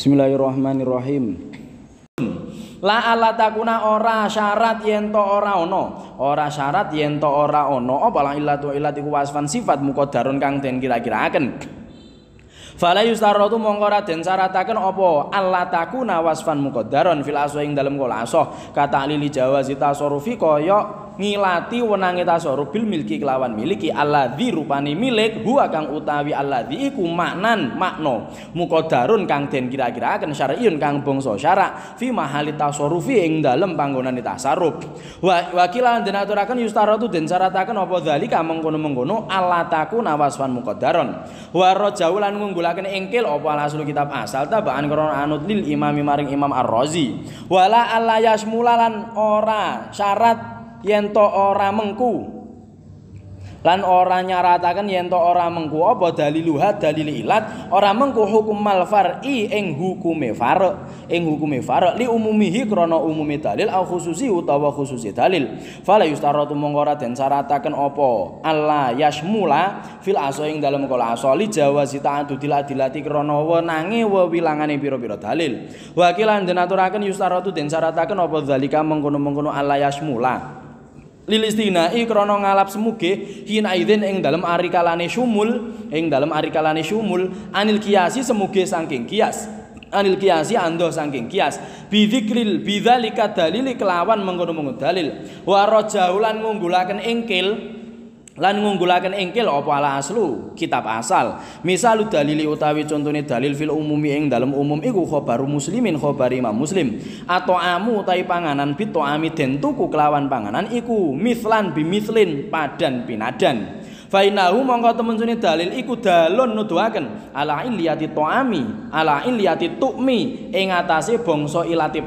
Bismillahirrahmanirrahim. La ala takuna ora syarat yento ora ono, ora syarat yento ora ono apa lan ilatu ilatiku wasfan sifat muqaddarun kang den kira-kiraaken. Fala yustaratu mongko raden syarataken apa alla takuna wasfan muqaddarun fil aswa ing dalem kala asah kata lili jawazi tasarrufi kaya ngilati wenange tasarruf bil milki kelawan miliki alladzi rupani milik huwa kang utawi alladzi iku maknan makna muqaddarun kang den kira-kiraaken syar'iun kang bangsa syarak fi mahali tasarrufi ing dalem panggonane tasarruf wakilan den aturaken yustaratu den syarataken apa dzalika mengkono-mengkono alla takuna wasfan muqaddarun wa rajaulan ngunggul lakin engkel opo aslu kitab asal tabaan koron anut lil imami maring imam ar-Razi wala alayas mulalan ora syarat yento ora mengku lan ora nyarataken yento ora mengku apa daliluha dalil ilat ora mengku hukum malfar'i ing hukume far' li umumihi krana umume dalil au khususi utawa khususi dalil fala yustaratu mongko ora den syarataken apa alla yasmula fil aso ing dalem kala aso li jawazi ta'addudil adilati krana wenange wewilangane pira-pira dalil wakilan den aturaken yustaratu den syarataken apa zalika mengkono-mengkono alla yasmula lilistinai krono ngalap semuge hina idzin ing dalem arikalane syumul anil kiasi semuge saking kias anil kiasi ando saking kias bidzikril bidzalika dalili kelawan mengkono-mengkono dalil wa rajaulan ngunggulaken engkil apa ala aslu kitab asal misal dalili utawi contone dalil fil umumi ing dalem umum iku khabaru muslimin khabar imam muslim atau amu utai panganan bito ami den tuku kelawan panganan iku mislan bimithlin padan pinadan fainahu mongko temen-temen dalil iku dalun nuduhaken ala illiyati ta'ami ala illiyati tu'mi ing atase bangsa ilate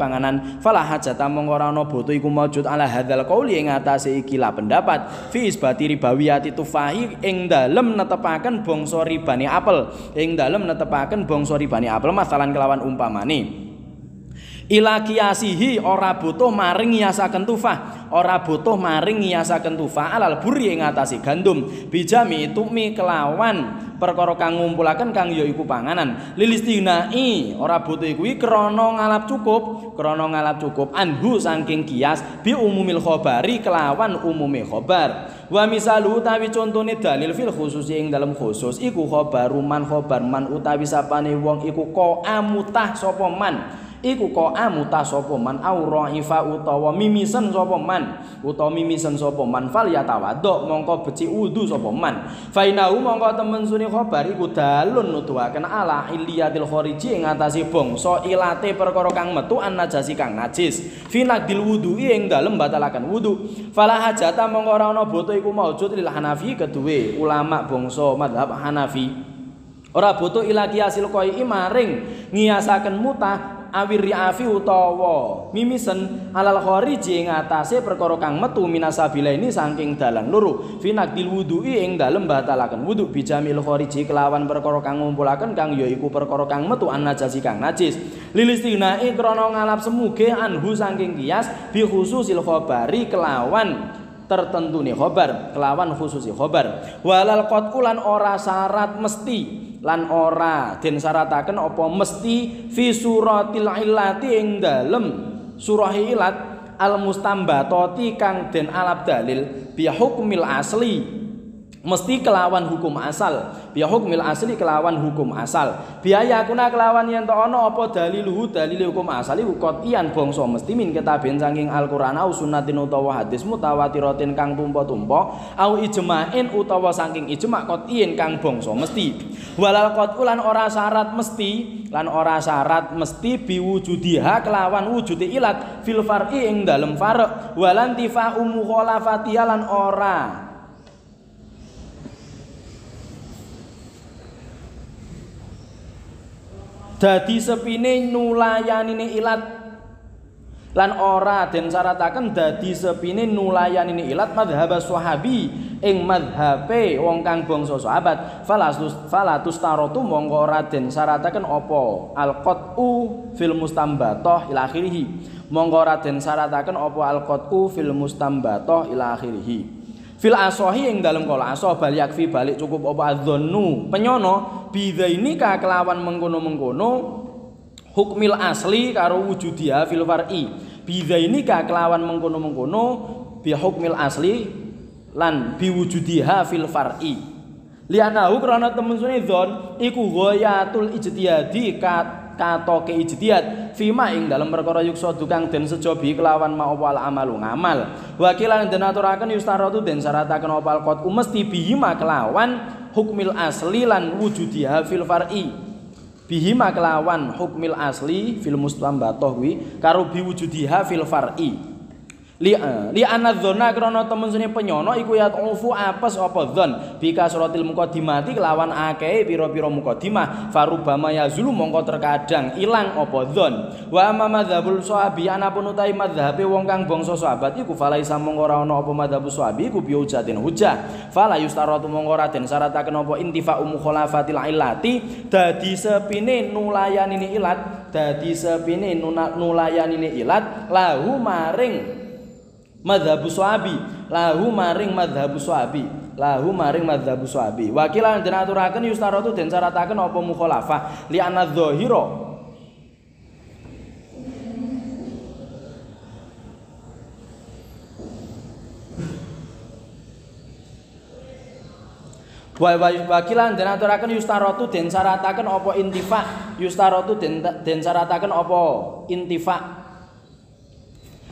panganan fala hajata mongko ora ana butuh iku maujud ala hadzal qauli ing atase ikilah pendapat fi isbati ribawiyati tufahi ing dalem netepaken bangsa ribane apel masalan kelawan umpamane ila kiasihi ora butuh maring ngiasaken tufah alal buri ing atase gandum bijami tumi kelawan perkara kang ngumpulaken kang ya iku panganan lilistinai ora butuh kuwi krana ngalap cukup anhu saking kias bi umumil khabari kelawan umume khabar wa misalu utawi contone dalil fil khusus ing dalem khusus iku khabar man utawi sapane wong iku qa'amutah sapa man auraifa utawa mimisen sapa man fal yatawaddo mongko becik wudu sapa man fainau mongko temen sune khabar iku dalun nuduhaken ala illiyatil khariji ing atase bangsa ilate perkara kang metu an najasi kang najis finadil wudu ing dalem batalaken wudu fala hajata mongko ora ana butuh iku maujud lil Hanafi kedue ulama bangsa mazhab Hanafi ora butuh ila kiasil qoi maring ngiasaken mutah awir riafi utawa mimisen alal khariji ing atase perkara kang metu minasabila ini saking dalan loro finaqdil wudu'i ing dalem batalaken wudu bijamil khariji kelawan perkara kang ngumpulaken kang ya iku perkara kang metu an najasi kang najis lilistinai krana ngalap semuge anhu saking kias bi khususil khabari kelawan tertentune khabar kelawan khususi khabar walal qat'ulan ora syarat mesti lan ora den syarataken apa mesti fi suratil illati ing dalem surah ilat al mustambatati kang den alap dalil bi hukmil asli mesti kelawan hukum asal biaya kuna kelawan yang ta'ana apa daliluhu dalil hukum asal iku qatian bangsa mesti min kitaben saking Al-Qur'an au sunnatin utawa hadis mutawatiratin kang tumpa-tumpa au ijma'in utawa saking ijma' qatian kang bangsa mesti walal qat'u lan ora syarat mesti biwujudiha kelawan wujudi ilat fil far'i ing dalem far' walantifa umukhalafatiha lan ora dadi sepine nulayanine ilat lan ora den syarataken dadi sepine nulayanine ilat madhhab sahabi ing madhabe wong kang bangsa sahabat falatus tarotu mongko ora den syarataken apa alqatu fil mustambatah ila akhirih fil asohi ing dalem kala asoh bal yakfi balik cukup apa adzannu penyono bidzainika kelawan mengkono-mengkono hukmil asli karo wujudiha fil far'i. Bidzainika kelawan mengkono-mengkono bi hukmil asli lan bi wujudiha fil far'i. Lianahu krana temen sunizon iku ghayatul ijtihadi kato keijtihad fima ing dalam perkara yuksa dukang den sejobi kelawan maupal amalu ngamal wakilan den aturaken yustaratu den syarataken opal qad mesti bihima kelawan hukmil asli lan wujudiha fil far'i bihima kelawan hukmil asli fil mustambatoh wi karo biwujudiha fil far'i li anadzona krana temen sune penyono iku ya ufu apes apa dzon bi kasratil muqaddimati kelawan akeh pira-pira muqaddimah farubama yazulu mongko terkadang ilang apa dzon wa madzhabul sahabi anapun utahe madzhabe wong kang bangsa sahabat iku falaisa mongko ora ana apa madzhabus sahabi iku bi hujatin hujah falayustaratu mongko ora den syarataken apa intifa'u mukhalafatil illati dadi sepine nulayanine ilat lahu maring madhabus sahabi madhabus sahabi wakilan den aturaken yustaratu den carataken apa mukhalafah li anadz zahira wakilan den aturaken yustaratu den carataken apa intifa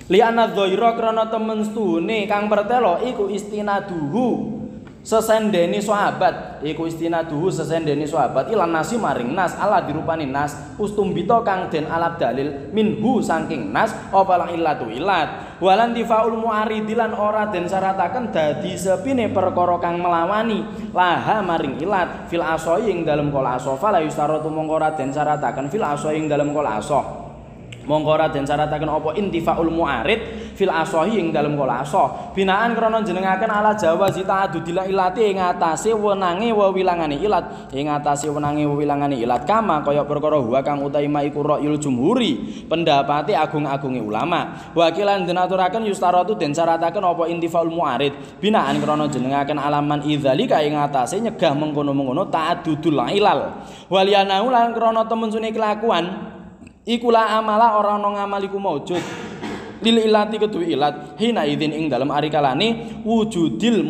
liana dhoiro krono temen stune kang pertelo iku istinaduhu sesendeni sahabat ilan nasi maring nas ala dirupani nas ustumbito kang den alab dalil minhu saking nas opalang ilatu ilat walan tifaul muaridilan ora den syarataken dadi sepine perkara kang melawani laha maring ilat fil asoying dalam kola asoh fala yustaratu mongkora den syarataken fil asoying dalam kola asoh mongko ora den carataken apa intifaul mu'arid fil asohi ing dalem kala asoh binaan krana jenengaken ala jawazi ta'adudil ilati ing atase wenange wewilangane ilat kama kaya perkara huwa kang utaima iku ra'yul jumhuri pendapate agung-agunge ulama wakilan den aturaken yustaratu den carataken apa intifaul mu'arid binaan krana jenengaken alaman idzalika ing atase nyegah mengkono-mengkono ta'adudul ilal waliyana lan krana temen sune kelakuan ikulah amala orang no ngamaliku maujud lil ilati kedua ilat hina idin ing dalam arikalani wujudil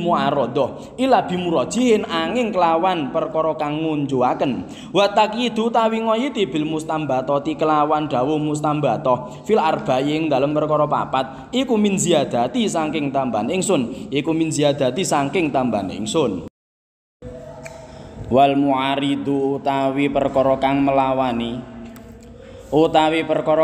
mu'arodoh ila bimurajihin angin kelawan perkara kang ngunjuaken wa taqidu tawi ngoyiti bil mustambatoti kelawan dawuh mustambatoh fil arba'ing dalam perkara papat iku min ziyadati saking tambahan ingsun wal mu'aridu utawi perkara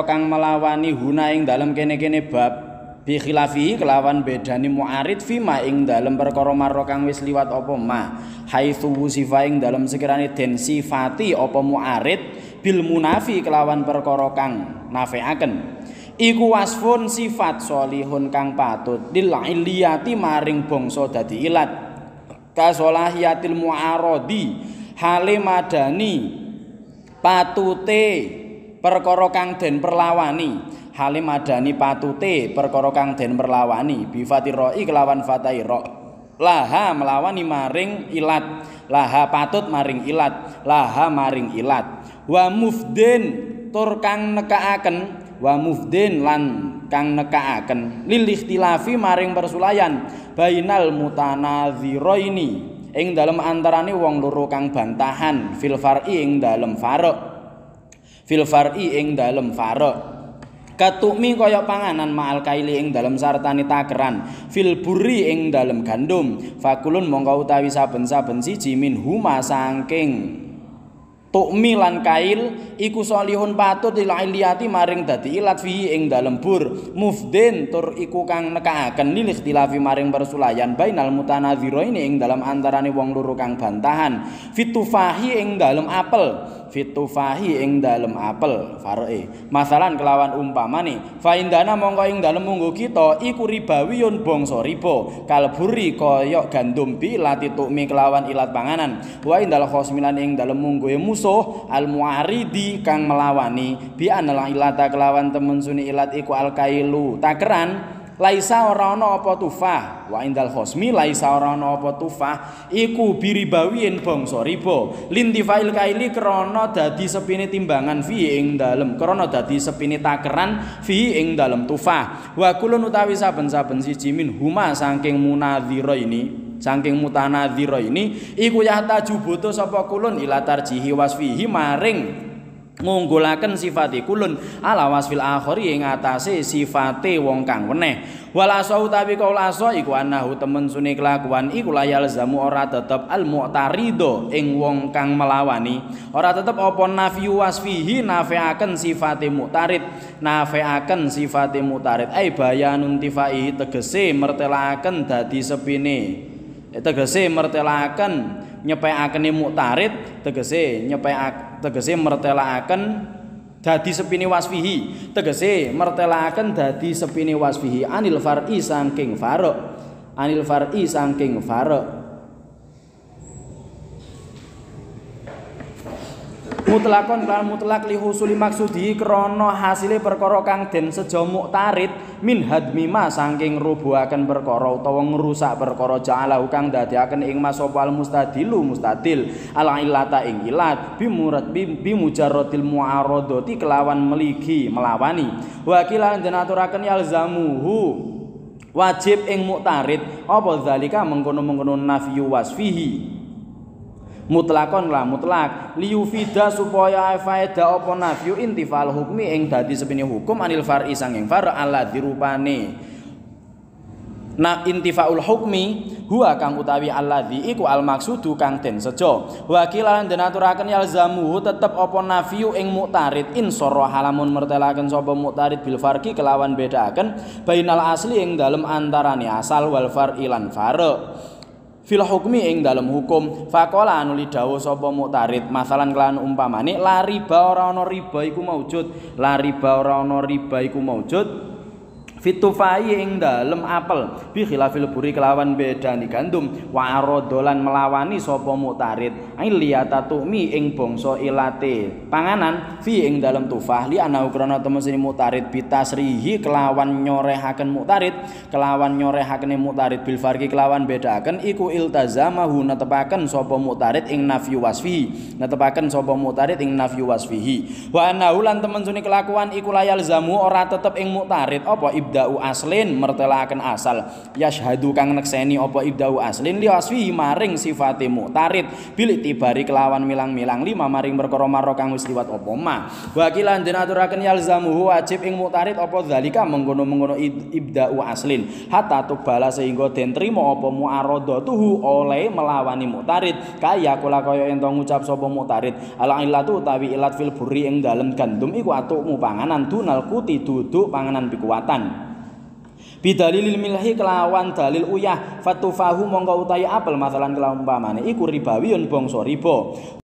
kang melawani huna ing dalem kene-kene bab bi khilafi kelawan bedani mu'arid fima ing dalem perkara marra kang wis liwat apa ma haitsu sifa ing dalem sekirane den sifati apa mu'arid bil munafi kelawan perkara kang nafeaken iku wasfun sifat solihun kang patut lil iliyati maring bangsa dadi ilat kasolahiyatil mu'arodi hale madani patute perkara kang den perlawani bifatiroi kelawan fatairo laha melawani maring ilat wa mufdin tur kang nekaaken lil ikhtilafi maring persulayan bainal mutanadziraini ing dalem antarane wong loro kang bantahan fil far'i ing dalem farq katumi kaya panganan ma'al kaili ing dalem sartani takeran fil buri ing dalem gandum fakulun mongko utawi saben-saben siji min huma saking tukmi lan kail iku solihun patut ilati maring dadi ilat fihi ing dalem bur mufdin tur iku kang nekaaken lil ikhtilafi maring persulayan bainal mutanadziraini ing dalem antarane wong loro kang bantahan fitufahi ing dalem apel faroe masalan kelawan umpamane faindana mongko ing dalem munggo kita iku ribawiyun bangsa riba kalburi kaya gandum bi lati tukmi kelawan ilat panganan wa indal khosmilan ing dalem munggo musuh al muaridi kang melawani bi anal ilata kelawan temen suni ilat iku al kailu takeran laisa ora ana apa tufah wa indal khosmi laisa ora ana apa tufah iku biribawiin bangsa riba lintifail kaili krana dadi sepine timbangan fi ing dalem krana dadi sepine takeran fi ing dalem tufah wa kulun utawi saben-saben siji min huma saking munadzira ini saking mutanadzira ini iku yahta jubuto sapa kulun ila tarjihi wasfihi maring ngunggulaken sifate kulun ala wasfil akhiri ing atase sifate wong kang weneh wala sa utawi kaula sa iku anahu temen sune kelakuan iku layal zamu ora tetep al mu'tarido ing wong kang melawani ora tetep apa nafiu wasfihi nafeaken sifate mu'tarid nafeaken sifate mu'tarid ai bayanun tifai tegese mertelaken dadi sepine tegese mertelaken nyepeakene mu'tarid tegese nyepeak tegese mertelaken dadi sepini wasfihi tegese mertelaken dadi sepini wasfihi anil far'i saking farq anil far'i saking farq mutlakon lan mutlak li husuli maksudi krana hasile perkara kang den sejo muktarid min hadmima saking rubuhaken perkara utawa ngrusak perkara ja'alahu kang dadiaken ing masopal mustadilu mustadil ala illata ing ilat bimurad bimujarratil mu'aradati kelawan meligi melawani wakilan den aturaken yalzamuhu wajib ing muktarid apa zalika mengkono-mengkono nafiyu wasfihi mutlakon lah mutlak liyufida supaya faedah apa nafyu intifal hukmi ing dadi sepine hukum anil far'i sanging far ala dirupane nah intifaul hukmi huwa kang utawi alladzi iku almaksudu kang den sejo wakilan den aturaken yalzamuhu tetep apa nafiu ing muktarid insara halamun mertelaken sapa muktarid bil farqi kelawan bedaaken bainal asli ing dalem antarane asal wal far'i lan far' fil hukmi ing dalam hukum faqala anuli dawuh sapa muktarid masalan kelan umpamane la riba ora ana riba iku maujud la riba ora ana riba iku maujud fitufai ing dalam apel bi khilafil buri kelawan bedani gandum wa aradolan melawani sapa muktarid iliyata tumi ing bangsa ilate panganan fi ing dalam tufah li ana krana temesine muktarid bitasrihi kelawan nyorehaken muktarid kelawan nyorehakene muktarid bil farqi kelawan bedaken iku iltazamahu netepaken sapa muktarid ing nafyu wasfihi netepaken sapa muktarid ing nafyu wasfihi wa anahu lan temesine kelakuan iku layal zamu ora tetep ing muktarid apa ibda aslin mertelaken asal yashhadu kang nekseni apa ibda'u aslin liwasfihi maring sifate muktarid bilik tibari kelawan milang-milang lima maring perkara maro kang wis liwat apa ma wakilan den aturaken yalzamuhu wajib ing muktarid apa zalika mengkono-mengkono ibda'u aslin hatta tubala sehingga den trima apa mu'aradatuhu oleh melawani muktarid kaya kula kaya ento ngucap sapa muktarid ala illatu tawi ilat fil buri ing dalem gandum iku atukmu panganan dunal kuti duduk panganan pikuwatan bidalilil milhi kelawan dalil uyah fatufahu mongko utahi apel masalan kelawan pamane iku ribawiun bangsa riba